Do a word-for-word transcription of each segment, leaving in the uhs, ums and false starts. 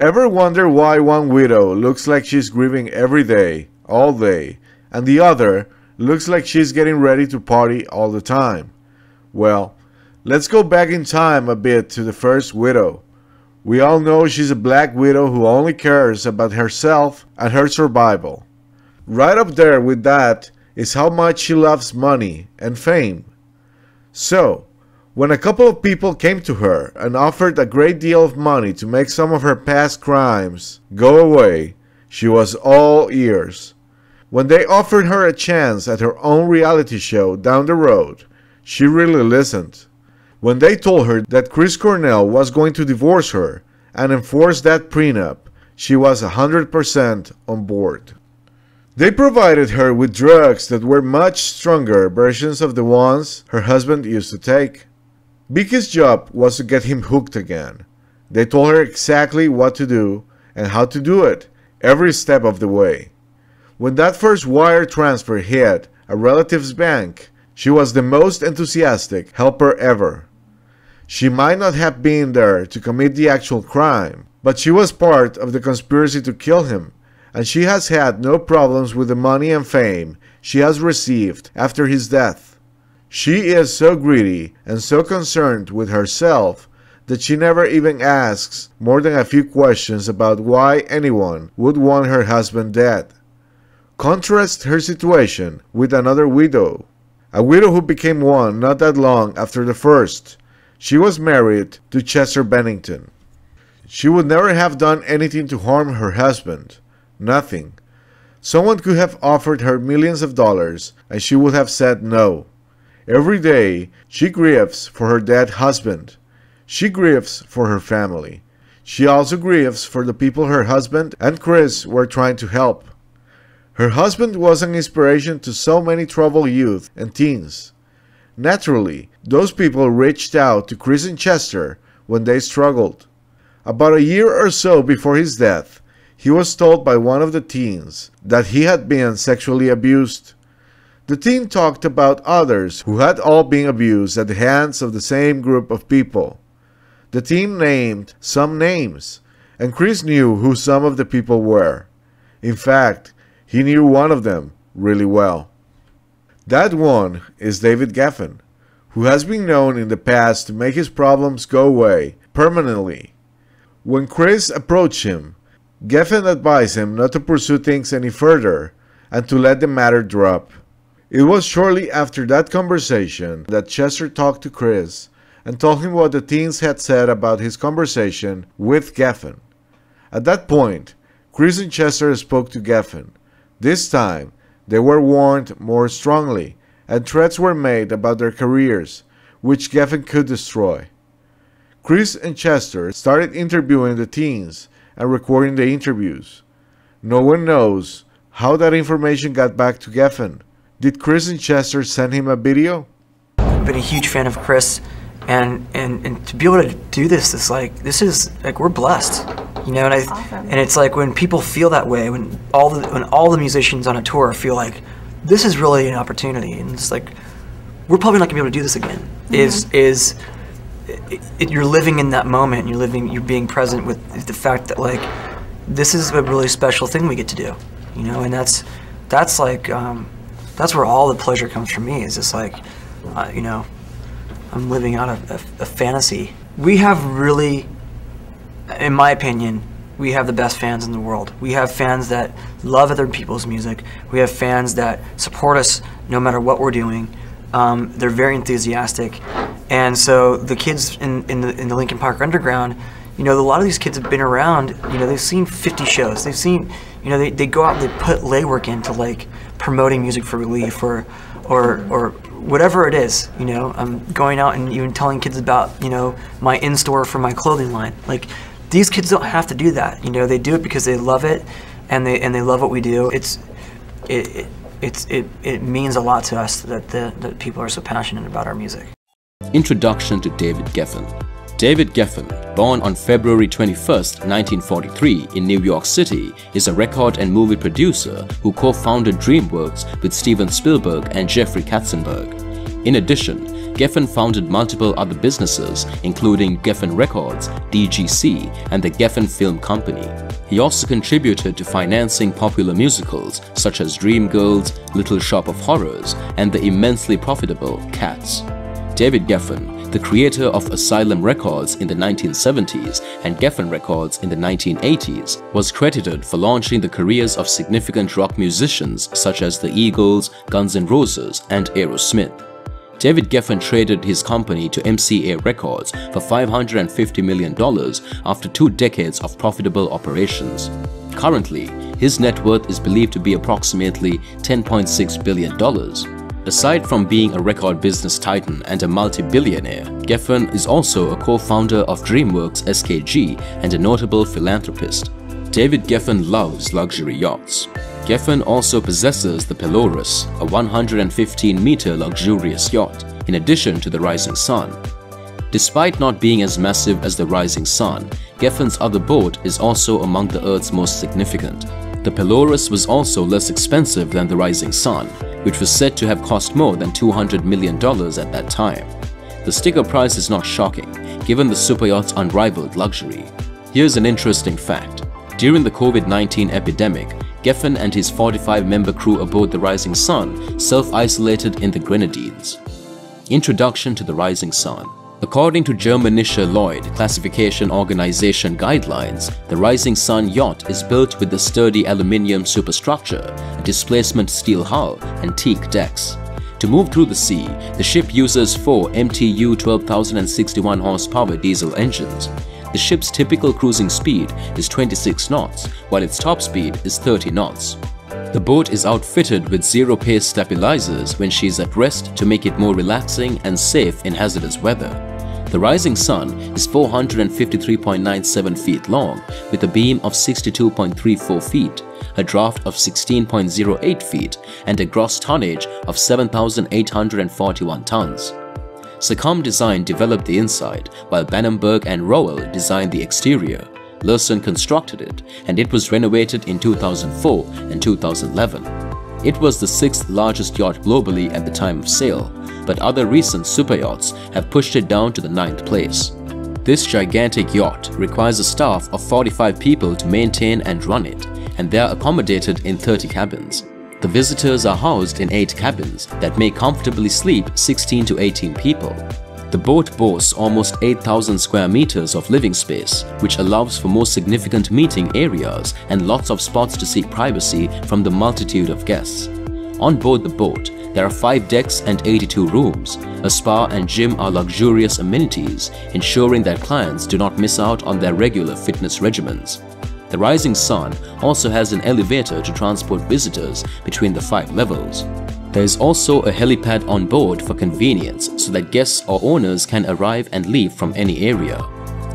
Ever wonder why one widow looks like she's grieving every day, all day, and the other looks like she's getting ready to party all the time? Well, let's go back in time a bit to the first widow. We all know she's a black widow who only cares about herself and her survival. Right up there with that is how much she loves money and fame. So, when a couple of people came to her and offered a great deal of money to make some of her past crimes go away, she was all ears. When they offered her a chance at her own reality show down the road, she really listened. When they told her that Chris Cornell was going to divorce her and enforce that prenup, she was one hundred percent on board. They provided her with drugs that were much stronger versions of the ones her husband used to take. Vicky's job was to get him hooked again. They told her exactly what to do and how to do it, every step of the way. When that first wire transfer hit a relative's bank, she was the most enthusiastic helper ever. She might not have been there to commit the actual crime, but she was part of the conspiracy to kill him, and she has had no problems with the money and fame she has received after his death. She is so greedy and so concerned with herself that she never even asks more than a few questions about why anyone would want her husband dead. Contrast her situation with another widow, a widow who became one not that long after the first. She was married to Chester Bennington. She would never have done anything to harm her husband, nothing. Someone could have offered her millions of dollars and she would have said no. Every day, she grieves for her dead husband. She grieves for her family. She also grieves for the people her husband and Chris were trying to help. Her husband was an inspiration to so many troubled youth and teens. Naturally, those people reached out to Chris and Chester when they struggled. About a year or so before his death, he was told by one of the teens that he had been sexually abused. The teen talked about others who had all been abused at the hands of the same group of people. The teen named some names, and Chris knew who some of the people were. In fact, he knew one of them really well. That one is David Geffen, who has been known in the past to make his problems go away permanently. When Chris approached him, Geffen advised him not to pursue things any further and to let the matter drop. It was shortly after that conversation that Chester talked to Chris and told him what the teens had said about his conversation with Geffen. At that point, Chris and Chester spoke to Geffen. This time, they were warned more strongly, and threats were made about their careers, which Geffen could destroy. Chris and Chester started interviewing the teens and recording the interviews. No one knows how that information got back to Geffen. Did Chris and Chester send him a video? I've been a huge fan of Chris, and, and, and to be able to do this, it's like, this is, like, we're blessed, you know, and, I, awesome. and it's like when people feel that way, when all, the, when all the musicians on a tour feel like, this is really an opportunity, and it's like, we're probably not gonna be able to do this again, mm-hmm. is, is it, it, you're living in that moment, you're living, you're being present with the fact that, like, this is a really special thing we get to do, you know, and that's, that's like, um, that's where all the pleasure comes from me, is just like, uh, you know, I'm living out a, a, a fantasy. We have really, in my opinion, we have the best fans in the world. We have fans that love other people's music. We have fans that support us no matter what we're doing. Um, they're very enthusiastic. And so the kids in, in, the, in the Linkin Park Underground, you know, a lot of these kids have been around, you know, they've seen fifty shows. They've seen, you know, they, they go out and they put legwork into, like, promoting music for Relief or, or, or whatever it is, you know, I'm going out and even telling kids about, you know, my in-store for my clothing line. Like, these kids don't have to do that, you know, they do it because they love it, and they and they love what we do. It's, it, it it's it it means a lot to us that the that people are so passionate about our music. Introduction to David Geffen. David Geffen, born on February twenty-first, nineteen forty-three in New York City, is a record and movie producer who co-founded DreamWorks with Steven Spielberg and Jeffrey Katzenberg. In addition, Geffen founded multiple other businesses, including Geffen Records, D G C, and the Geffen Film Company. He also contributed to financing popular musicals such as Dreamgirls, Little Shop of Horrors, and the immensely profitable Cats. David Geffen, the creator of Asylum Records in the nineteen seventies and Geffen Records in the nineteen eighties, was credited for launching the careers of significant rock musicians such as the Eagles, Guns N' Roses, and Aerosmith. David Geffen traded his company to M C A Records for five hundred fifty million dollars after two decades of profitable operations. Currently, his net worth is believed to be approximately ten point six billion dollars. Aside from being a record business titan and a multi-billionaire, Geffen is also a co-founder of DreamWorks S K G and a notable philanthropist. David Geffen loves luxury yachts. Geffen also possesses the Pelorus, a one hundred fifteen meter luxurious yacht, in addition to the Rising Sun. Despite not being as massive as the Rising Sun, Geffen's other boat is also among the Earth's most significant. The Pelorus was also less expensive than the Rising Sun, which was said to have cost more than two hundred million dollars at that time. The sticker price is not shocking, given the superyacht's unrivaled luxury. Here's an interesting fact. During the COVID nineteen epidemic, Geffen and his forty-five member crew aboard the Rising Sun self-isolated in the Grenadines. Introduction to the Rising Sun. According to Germanischer Lloyd Classification Organization guidelines, the Rising Sun yacht is built with a sturdy aluminium superstructure, a displacement steel hull, and teak decks. To move through the sea, the ship uses four M T U twelve thousand sixty-one horsepower diesel engines. The ship's typical cruising speed is twenty-six knots, while its top speed is thirty knots. The boat is outfitted with zero-pace stabilizers when she is at rest to make it more relaxing and safe in hazardous weather. The Rising Sun is four hundred fifty-three point nine seven feet long with a beam of sixty-two point three four feet, a draft of sixteen point zero eight feet, and a gross tonnage of seven thousand eight hundred forty-one tons. Sakam Design developed the inside, while Bannenberg and Rowell designed the exterior. Lurssen constructed it, and it was renovated in two thousand four and two thousand eleven. It was the sixth largest yacht globally at the time of sale, but other recent superyachts have pushed it down to the ninth place. This gigantic yacht requires a staff of forty-five people to maintain and run it, and they are accommodated in thirty cabins. The visitors are housed in eight cabins that may comfortably sleep sixteen to eighteen people. The boat boasts almost eight thousand square meters of living space, which allows for more significant meeting areas and lots of spots to seek privacy from the multitude of guests. On board the boat, there are five decks and eighty-two rooms. A spa and gym are luxurious amenities, ensuring that clients do not miss out on their regular fitness regimens. The Rising Sun also has an elevator to transport visitors between the five levels. There is also a helipad on board for convenience so that guests or owners can arrive and leave from any area.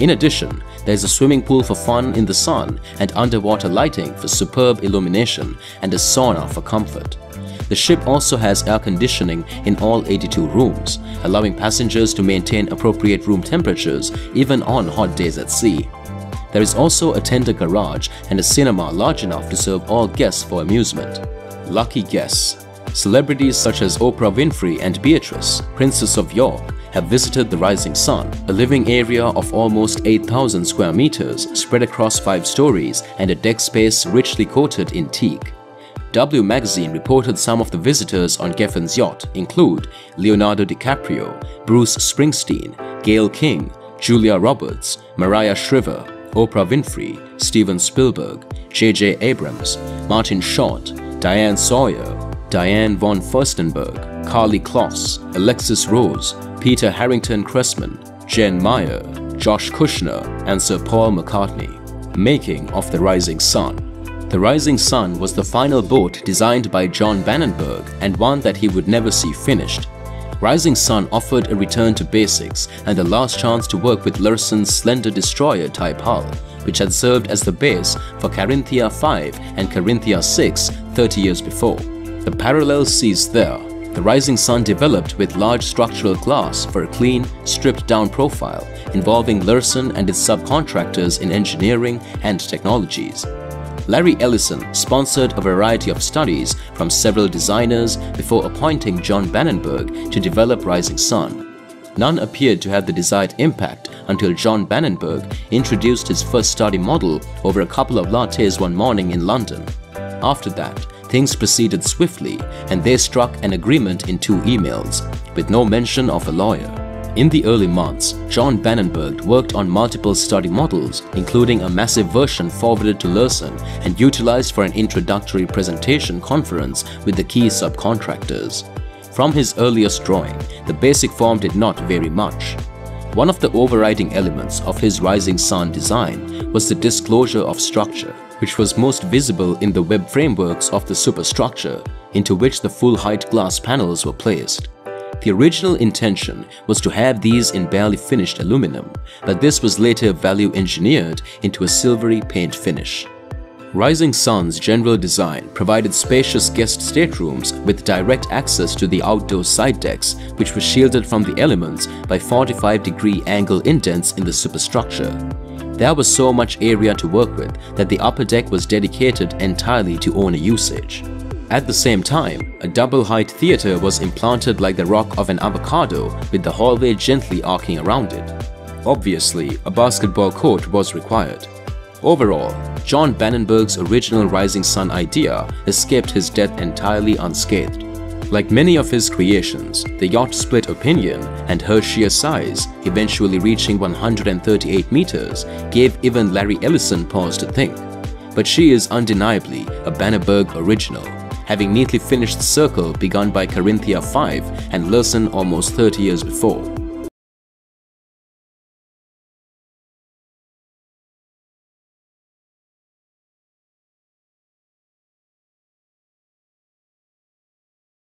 In addition, there is a swimming pool for fun in the sun and underwater lighting for superb illumination and a sauna for comfort. The ship also has air conditioning in all eighty-two rooms, allowing passengers to maintain appropriate room temperatures even on hot days at sea. There is also a tender garage and a cinema large enough to serve all guests for amusement. Lucky guests. Celebrities such as Oprah Winfrey and Beatrice, Princess of York, have visited the Rising Sun, a living area of almost eight thousand square meters spread across five stories and a deck space richly coated in teak. W Magazine reported some of the visitors on Geffen's yacht include Leonardo DiCaprio, Bruce Springsteen, Gayle King, Julia Roberts, Mariah Shriver, Oprah Winfrey, Steven Spielberg, J J Abrams, Martin Short, Diane Sawyer, Diane von Furstenberg, Carly Kloss, Alexis Rose, Peter Harrington Cressman, Jen Meyer, Josh Kushner, and Sir Paul McCartney. Making of the Rising Sun. The Rising Sun was the final boat designed by John Bannenberg and one that he would never see finished. Rising Sun offered a return to basics and the last chance to work with Lursen's slender destroyer-type hull, which had served as the base for Carinthia five and Carinthia six thirty years before. The parallel cease there. The Rising Sun developed with large structural glass for a clean, stripped-down profile, involving Lurssen and its subcontractors in engineering and technologies. Larry Ellison sponsored a variety of studies from several designers before appointing John Bannenberg to develop Rising Sun. None appeared to have the desired impact until John Bannenberg introduced his first study model over a couple of lattes one morning in London. After that, things proceeded swiftly and they struck an agreement in two emails, with no mention of a lawyer. In the early months, John Bannenberg worked on multiple study models, including a massive version forwarded to Lurssen and utilized for an introductory presentation conference with the key subcontractors. From his earliest drawing, the basic form did not vary much. One of the overriding elements of his Rising Sun design was the disclosure of structure, which was most visible in the web frameworks of the superstructure, into which the full-height glass panels were placed. The original intention was to have these in barely finished aluminum, but this was later value engineered into a silvery paint finish. Rising Sun's general design provided spacious guest staterooms with direct access to the outdoor side decks, which were shielded from the elements by forty-five degree angle indents in the superstructure. There was so much area to work with that the upper deck was dedicated entirely to owner usage. At the same time, a double-height theater was implanted like the rock of an avocado, with the hallway gently arcing around it. Obviously, a basketball court was required. Overall, John Bannenberg's original Rising Sun idea escaped his death entirely unscathed. Like many of his creations, the yacht split opinion, and her sheer size, eventually reaching one hundred thirty-eight meters, gave even Larry Ellison pause to think. But she is undeniably a Bannenberg original, having neatly finished the circle begun by Carinthia five and Lurssen almost thirty years before.